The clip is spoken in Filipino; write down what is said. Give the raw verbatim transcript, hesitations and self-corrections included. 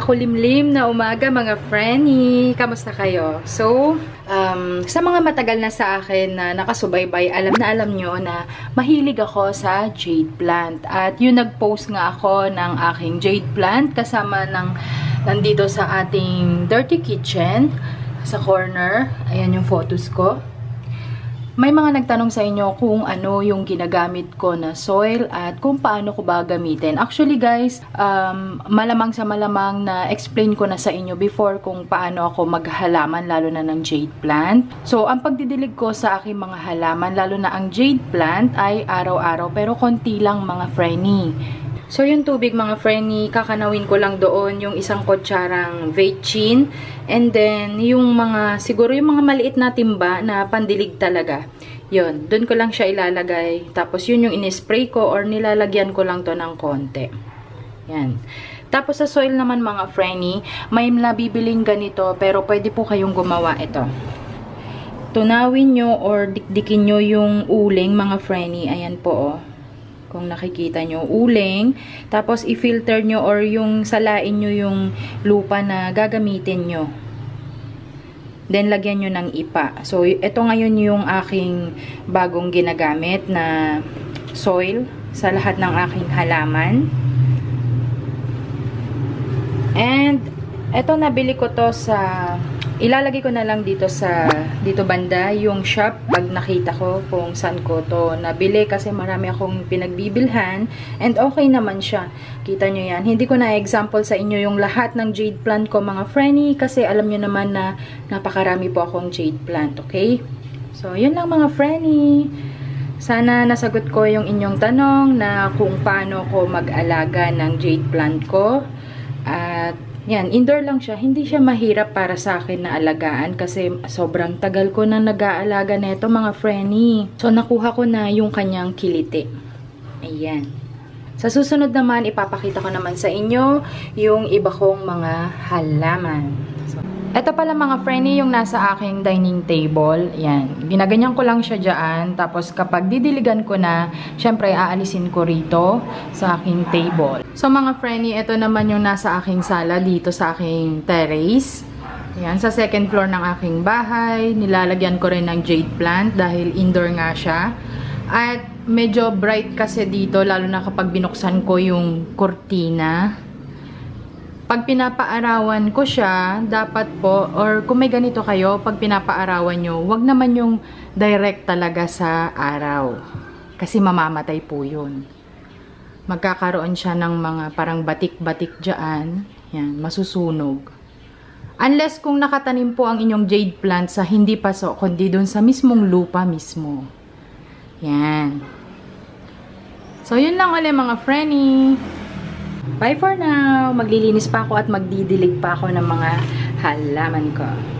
Makulimlim na umaga mga friendy! Kamusta kayo? So, um, sa mga matagal na sa akin na nakasubaybay, alam na alam nyo na mahilig ako sa jade plant. At yun, nagpost nga ako ng aking jade plant kasama ng nandito sa ating dirty kitchen sa corner. Ayan yung photos ko. May mga nagtanong sa inyo kung ano yung ginagamit ko na soil at kung paano ko ba gamitin. Actually guys, um, malamang sa malamang na explain ko na sa inyo before kung paano ako maghalaman lalo na ng jade plant. So, ang pagdidilig ko sa aking mga halaman, lalo na ang jade plant ay araw-araw pero konti lang mga frenny. So, yung tubig mga frenny, kakanawin ko lang doon yung isang kutsarang vetchin. And then, yung mga, siguro yung mga maliit na timba na pandilig talaga. Yun, doon ko lang siya ilalagay. Tapos, yun yung inispray ko or nilalagyan ko lang to ng konti. Yan. Tapos, sa soil naman mga frenny, may nabibiling ganito, pero pwede po kayong gumawa ito. Tunawin nyo or dikdikin nyo yung uling mga frenny. Ayan po, oh. Kung nakikita nyo, uling. Tapos, i-filter nyo or yung salain nyo yung lupa na gagamitin nyo. Then, lagyan nyo ng ipa. So, ito ngayon yung aking bagong ginagamit na soil sa lahat ng aking halaman. And, ito nabili ko to sa... Ilalagay ko na lang dito sa dito banda yung shop pag nakita ko kung saan ko to nabili kasi marami akong pinagbibilhan and okay naman siya. Kita nyo yan. Hindi ko na example sa inyo yung lahat ng jade plant ko mga frenny kasi alam nyo naman na napakarami po akong jade plant. Okay? So, yun lang mga frenny. Sana nasagot ko yung inyong tanong na kung paano ko mag-alaga ng jade plant ko. At yan, indoor lang siya. Hindi siya mahirap para sa akin na alagaan kasi sobrang tagal ko na nag-aalaga nito mga frenny. So, nakuha ko na yung kanyang kilite. Ayan. Sa susunod naman, ipapakita ko naman sa inyo yung iba kong mga halaman. So, ito pala mga frenny yung nasa aking dining table. Ayan. Ginaganyan ko lang siya dyan. Tapos kapag didiligan ko na, syempre aalisin ko rito sa aking table. So mga frenny, ito naman yung nasa aking sala dito sa aking terrace. Ayan, sa second floor ng aking bahay. Nilalagyan ko rin ng jade plant dahil indoor nga siya. At medyo bright kasi dito lalo na kapag binuksan ko yung kurtina. Pag pinapaarawan ko siya, dapat po, or kung may ganito kayo, pag pinapaarawan nyo, wag naman yung direct talaga sa araw. Kasi mamamatay po yun. Magkakaroon siya ng mga parang batik-batik dyan. Yan, masusunog. Unless kung nakatanim po ang inyong jade plant sa hindi paso, kundi dun sa mismong lupa mismo. Yan. So, yun lang ulit mga frenny. Bye for now. Maglilinis pa ako at magdidilig pa ako ng mga halaman ko.